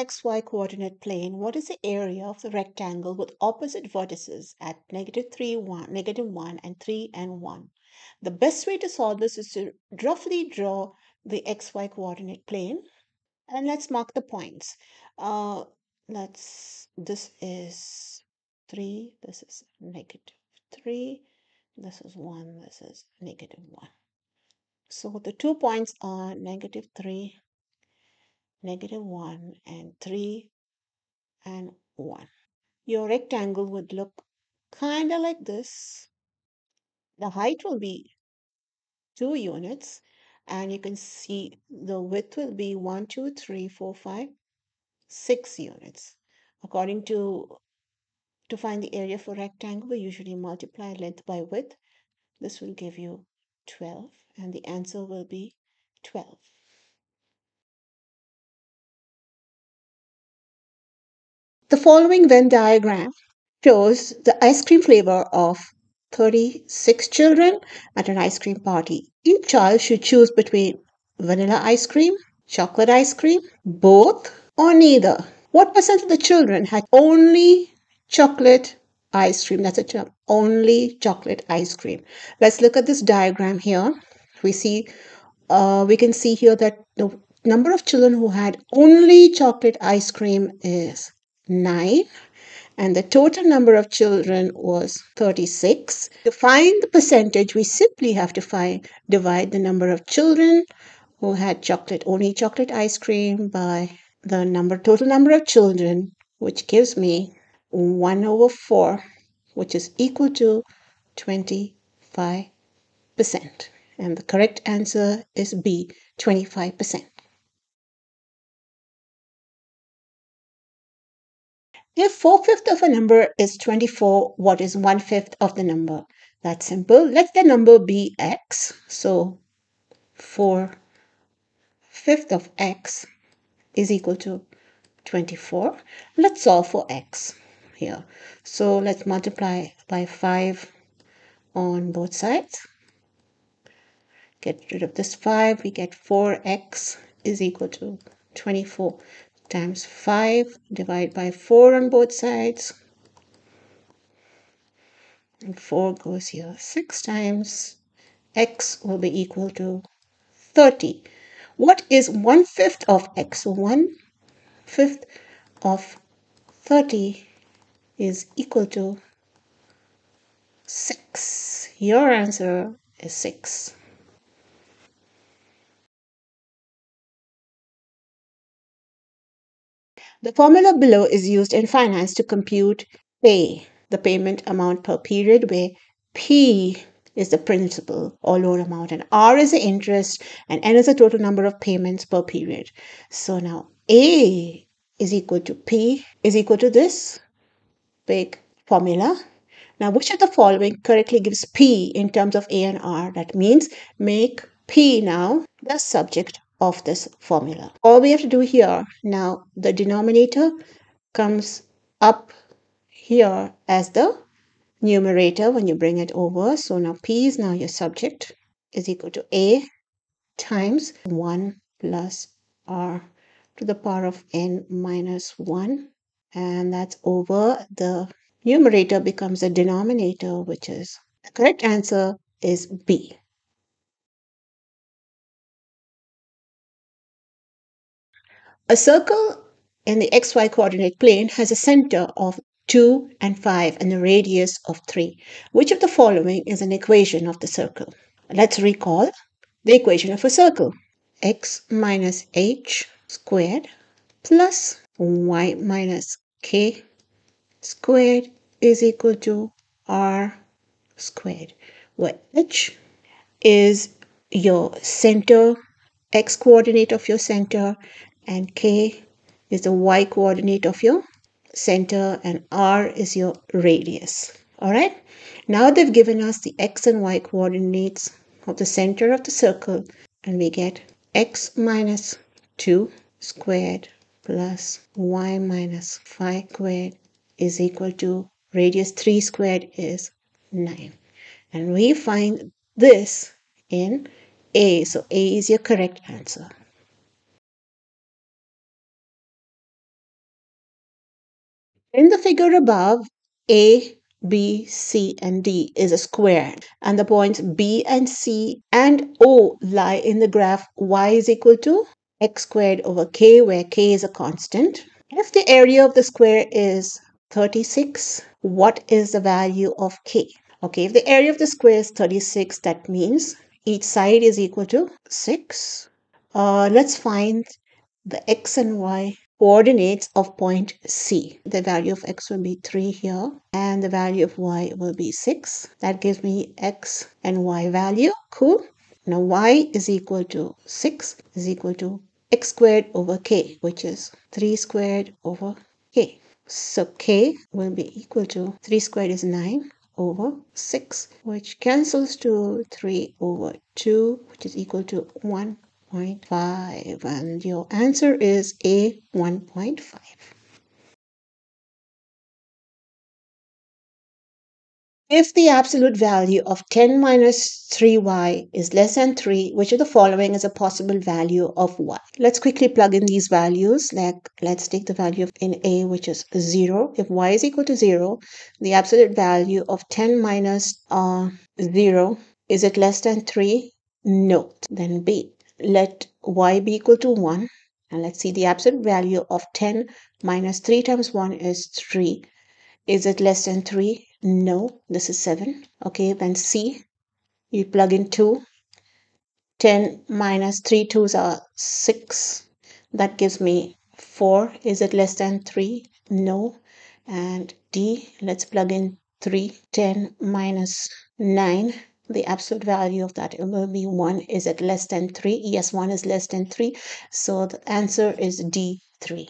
XY coordinate plane, what is the area of the rectangle with opposite vertices at (-1, -1, and 3, and 1). The best way to solve this is to roughly draw the XY coordinate plane, and let's mark the points. This is 3, this is -3, this is 1, this is -1. So the 2 points are (-3, -1, and 3, and 1). Your rectangle would look kind of like this. The height will be 2 units, and you can see the width will be 1, 2, 3, 4, 5, 6 units. According to find the area for rectangle, we usually multiply length by width. This will give you 12, and the answer will be 12. The following Venn diagram shows the ice cream flavor of 36 children at an ice cream party. Each child should choose between vanilla ice cream, chocolate ice cream, both, or neither. What percent of the children had only chocolate ice cream? That's a term, only chocolate ice cream. Let's look at this diagram here. We can see here that the number of children who had only chocolate ice cream is 9, and the total number of children was 36. To find the percentage, we simply have to divide the number of children who had only chocolate ice cream by the total number of children, which gives me 1/4, which is equal to 25%. And the correct answer is B, 25%. If 4/5 of a number is 24, what is 1/5 of the number? That's simple. Let the number be x. So 4/5 of x is equal to 24. Let's solve for x here. So let's multiply by 5 on both sides. Get rid of this 5. We get 4x is equal to 24. Times 5, divide by 4 on both sides, and 4 goes here 6 times. X will be equal to 30. What is 1/5 of x? So 1/5 of 30 is equal to 6. Your answer is 6. The formula below is used in finance to compute pay, the payment amount per period, where P is the principal or loan amount and R is the interest and N is the total number of payments per period. So now A is equal to P is equal to this big formula. Now, which of the following correctly gives P in terms of A and R? That means make P now the subject of this formula. All we have to do here, now the denominator comes up here as the numerator when you bring it over. So now P is now your subject, is equal to A times 1 plus R to the power of N minus 1, and that's over. The numerator becomes the denominator, which is the correct answer is B. A circle in the XY coordinate plane has a center of 2 and 5 and a radius of 3. Which of the following is an equation of the circle? Let's recall the equation of a circle. X minus h squared plus y minus k squared is equal to r squared, where h is your center, x coordinate of your center, and k is the y coordinate of your center, and r is your radius. All right, now they've given us the x and y coordinates of the center of the circle, and we get x minus 2 squared plus y minus 5 squared is equal to radius 3 squared is 9, and we find this in A. So A is your correct answer. In the figure above, A, B, C, and D is a square, and the points B and C and O lie in the graph y is equal to x squared over k, where k is a constant. If the area of the square is 36, what is the value of k? Okay, if the area of the square is 36, that means each side is equal to 6. Let's find the x and y coordinates of point C. The value of x will be 3 here, and the value of y will be 6. That gives me x and y value. Cool. Now y is equal to 6 is equal to x squared over k, which is 3 squared over k. So k will be equal to 3 squared is 9 over 6, which cancels to 3 over 2, which is equal to 1.5, and your answer is A, 1.5. If the absolute value of 10 minus 3y is less than 3, which of the following is a possible value of y? Let's quickly plug in these values. Let's take the value in A, which is 0. If y is equal to 0, the absolute value of 10 minus 0, is it less than 3? No. Then B. Let y be equal to 1, and let's see the absolute value of 10 minus 3 times 1 is 3. Is it less than 3? No, this is 7. Okay, then C, you plug in 2. 10 minus 3 2s are 6. That gives me 4. Is it less than 3? No. And D, let's plug in 3. 10 minus 9. The absolute value of that will be 1. Is it less than 3? Yes, 1 is less than 3. So the answer is D, 3.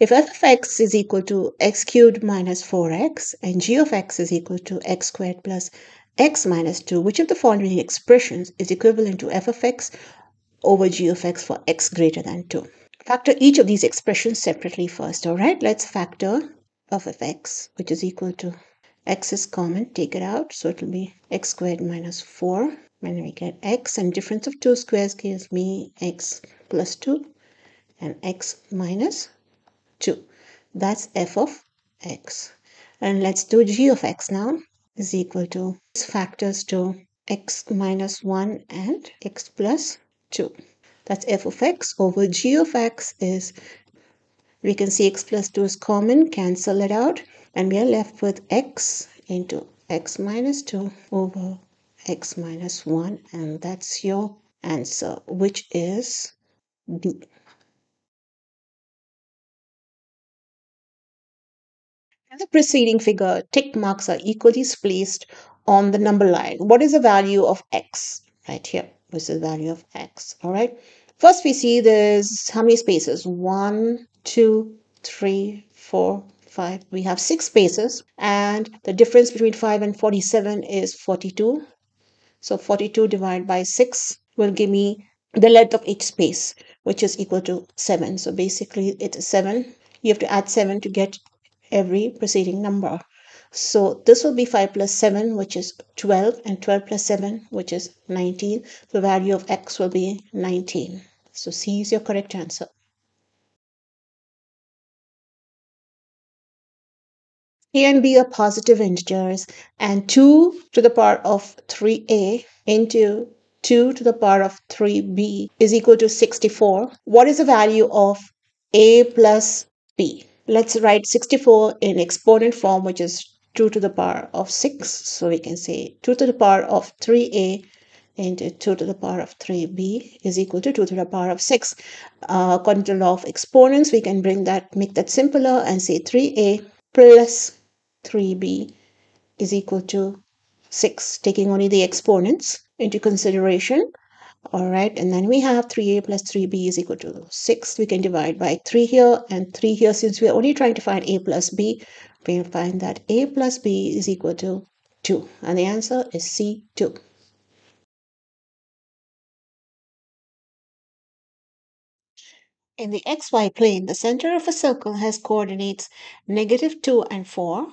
If f of x is equal to x cubed minus 4x and g of x is equal to x squared plus x minus 2, which of the following expressions is equivalent to f of x over g of x for x greater than 2? Factor each of these expressions separately first. All right, let's factor f of x, which is equal to x is common, take it out, so it will be x squared minus 4, and we get x, and difference of two squares gives me x plus 2 and x minus 2. That's f of x. And let's do g of x now, is equal to factors to x minus 1 and x plus 2. That's f of x over g of x is, we can see x plus 2 is common, cancel it out, and we are left with x into x minus 2 over x minus 1, and that's your answer, which is D. In the preceding figure, tick marks are equally placed on the number line. What is the value of x? Right here, this is the value of x, all right? First, we see there's how many spaces? 1, 2, 3, 4, 5. We have 6 spaces, and the difference between 5 and 47 is 42. So 42 divided by 6 will give me the length of each space, which is equal to 7. So basically, it's 7. You have to add 7 to get every preceding number. So this will be 5 plus 7, which is 12, and 12 plus 7, which is 19. The value of x will be 19. So C is your correct answer. A and b are positive integers, and 2 to the power of 3a into 2 to the power of 3b is equal to 64. What is the value of a plus b? Let's write 64 in exponent form, which is 2 to the power of 6. So we can say 2 to the power of 3a into 2 to the power of 3b is equal to 2 to the power of 6. According to the law of exponents, we can make that simpler and say 3a plus 3b is equal to 6, taking only the exponents into consideration. All right, and then we have 3a plus 3b is equal to 6. We can divide by 3 here and 3 here. Since we're only trying to find a plus b, we'll find that a plus b is equal to 2. And the answer is C, 2. In the xy plane, the center of a circle has coordinates -2 and 4.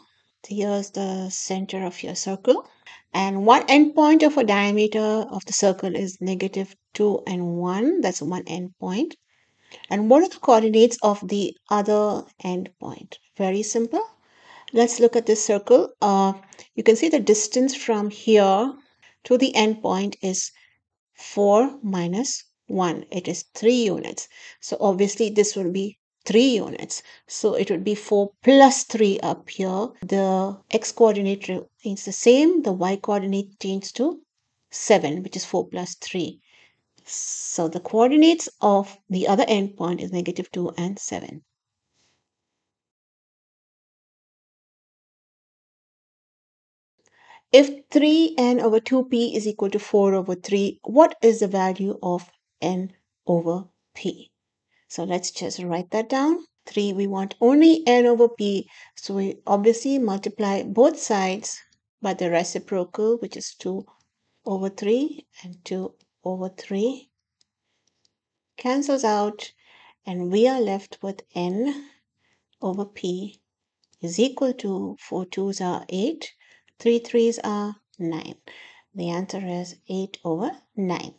Here's the center of your circle. And one endpoint of a diameter of the circle is -2 and 1. That's one endpoint. And what are the coordinates of the other endpoint? Very simple. Let's look at this circle. You can see the distance from here to the endpoint is 4 minus 1. It is 3 units. So obviously this will be 3 units. So it would be 4 plus 3 up here. The x coordinate remains the same. The y coordinate changed to 7, which is 4 plus 3. So the coordinates of the other endpoint is negative 2 and 7. If 3n over 2p is equal to 4 over 3, what is the value of n over p? So let's just write that down. 3, we want only n over p. So we obviously multiply both sides by the reciprocal, which is 2 over 3 and 2 over 3. Cancels out, and we are left with n over p is equal to 4 2s are 8. 3 3s are 9. The answer is 8 over 9.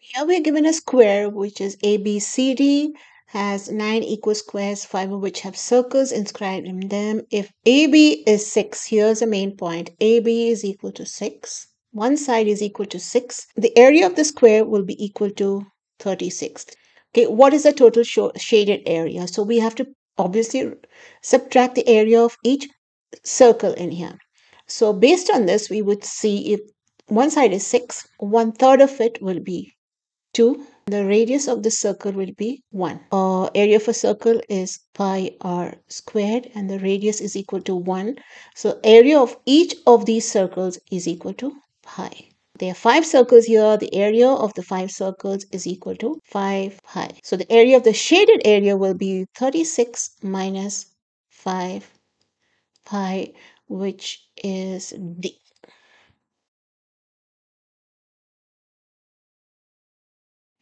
Here we are given a square which is ABCD, has 9 equal squares, 5 of which have circles inscribed in them. If AB is 6, here's the main point, AB is equal to 6. One side is equal to 6. The area of the square will be equal to 36. Okay, what is the total shaded area? So we have to obviously subtract the area of each circle in here. So based on this, we would see if one side is 6, one third of it will be 2. The radius of the circle will be 1. Area of a circle is pi r squared and the radius is equal to 1. So area of each of these circles is equal to pi. There are 5 circles here. The area of the 5 circles is equal to 5 pi. So the area of the shaded area will be 36 minus 5 pi, which is D.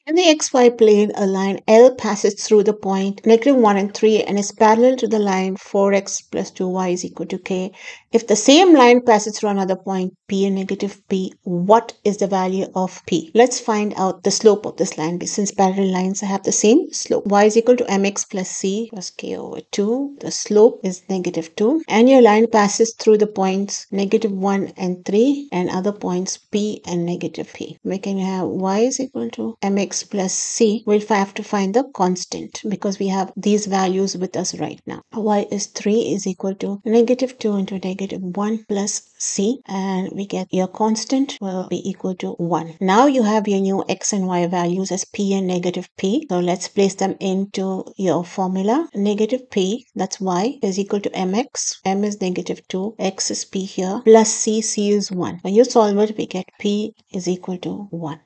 In the xy plane, a line L passes through the point negative 1 and 3 and is parallel to the line 4x plus 2y is equal to k. If the same line passes through another point P and negative P, what is the value of P? Let's find out the slope of this line since parallel lines have the same slope. Y is equal to mx plus c plus k over 2. The slope is negative 2 and your line passes through the points negative 1 and 3 and other points P and negative P. We can have y is equal to mx plus c. We'll have to find the constant because we have these values with us right now. Y is 3 is equal to negative 2 into negative 1 plus c, and we get your constant will be equal to 1. Now you have your new x and y values as p and negative p. So let's place them into your formula. Negative p, that's y, is equal to mx. M is negative 2. X is p here. Plus c, c is 1. When you solve it, we get p is equal to 1.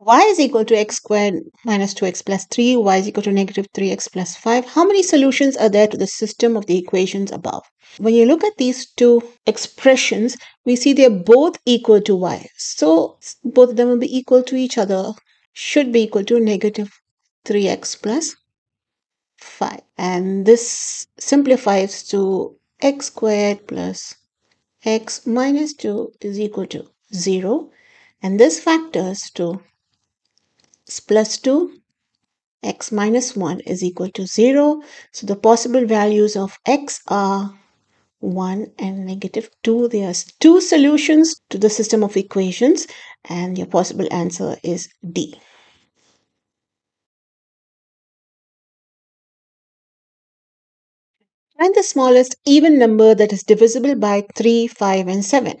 Y is equal to x squared minus 2x plus 3. Y is equal to negative 3x plus 5. How many solutions are there to the system of the equations above? When you look at these two expressions, we see they're both equal to y. So both of them will be equal to each other. Should be equal to negative 3x plus 5. And this simplifies to x squared plus x minus 2 is equal to 0. And this factors to plus 2, x minus 1 is equal to 0. So the possible values of x are 1 and negative 2. There are 2 solutions to the system of equations, and your possible answer is D. Find the smallest even number that is divisible by 3, 5, and 7.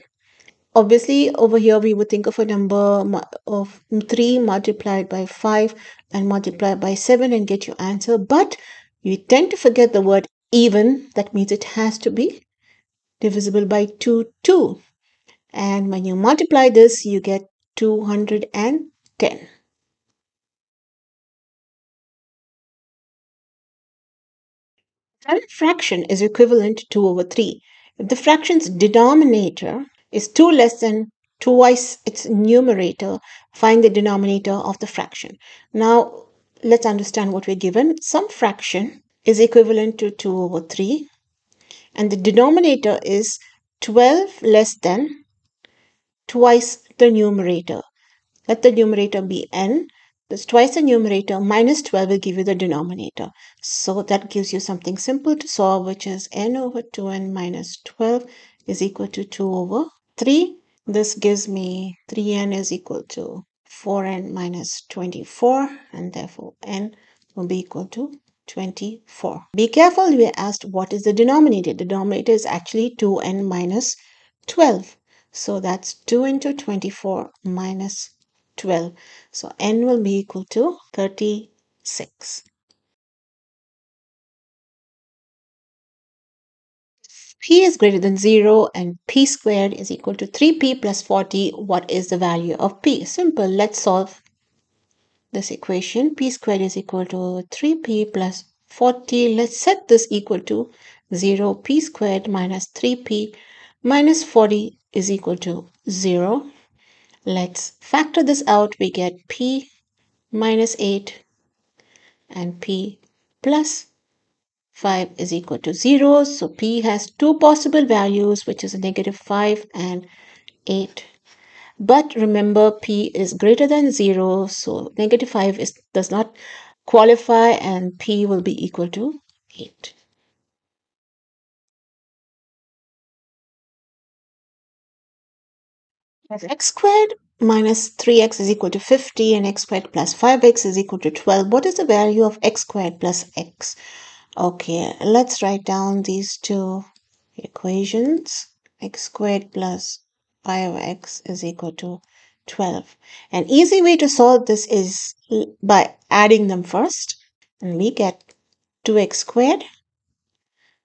Obviously, over here, we would think of a number of 3 multiplied by 5 and multiplied by 7 and get your answer. But you tend to forget the word even. That means it has to be divisible by 2, 2. And when you multiply this, you get 210. That fraction is equivalent to 2 over 3. If the fraction's denominator is 2 less than twice its numerator, find the denominator of the fraction. Now, let's understand what we're given. Some fraction is equivalent to 2 over 3. and the denominator is 12 less than twice the numerator. Let the numerator be n. That's twice the numerator minus 12 will give you the denominator. So that gives you something simple to solve, which is n over 2n minus 12 is equal to 2 over 3. This gives me 3n is equal to 4n minus 24, and therefore n will be equal to 24. Be careful, we are asked what is the denominator. The denominator is actually 2n minus 12. So that's 2 into 24 minus 12. So n will be equal to 36. P is greater than 0 and p squared is equal to 3p plus 40. What is the value of p? Simple, let's solve this equation. P squared is equal to 3p plus 40. Let's set this equal to 0. P squared minus 3p minus 40 is equal to 0. Let's factor this out. We get p minus 8 and p plus 5 is equal to 0. So p has two possible values, which is a negative 5 and 8. But remember, p is greater than 0. So negative 5 does not qualify, and p will be equal to 8. X squared minus 3x is equal to 50, and x squared plus 5x is equal to 12. What is the value of x squared plus x? Okay, let's write down these two equations. X squared plus 5x is equal to 12. An easy way to solve this is by adding them first. And we get 2x squared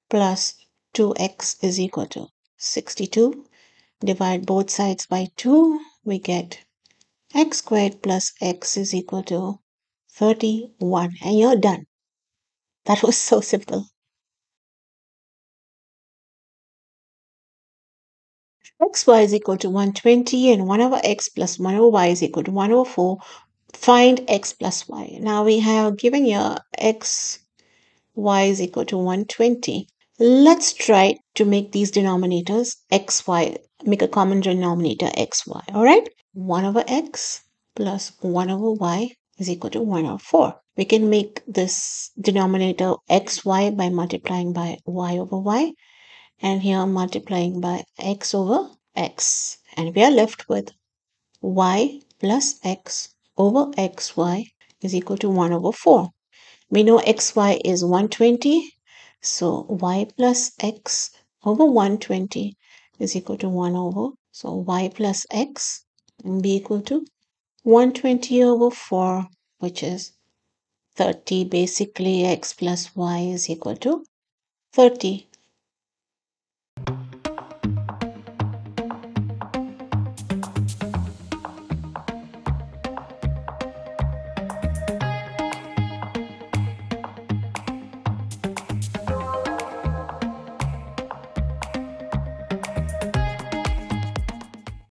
plus 2x is equal to 62. Divide both sides by 2. We get x squared plus x is equal to 31. And you're done. That was so simple. xy is equal to 120, and 1 over x plus 1 over y is equal to 1 over 4. Find x plus y. Now we have given here x, y is equal to 120. Let's try to make these denominators xy, make a common denominator xy, alright? 1 over x plus 1 over y is equal to 1 over 4. We can make this denominator xy by multiplying by y over y, and here multiplying by x over x. And we are left with y plus x over xy is equal to 1 over 4. We know xy is 120, so y plus x over 120 is equal to 1 over. So y plus x will be equal to 120 over 4, which is 30. Basically, x plus y is equal to 30.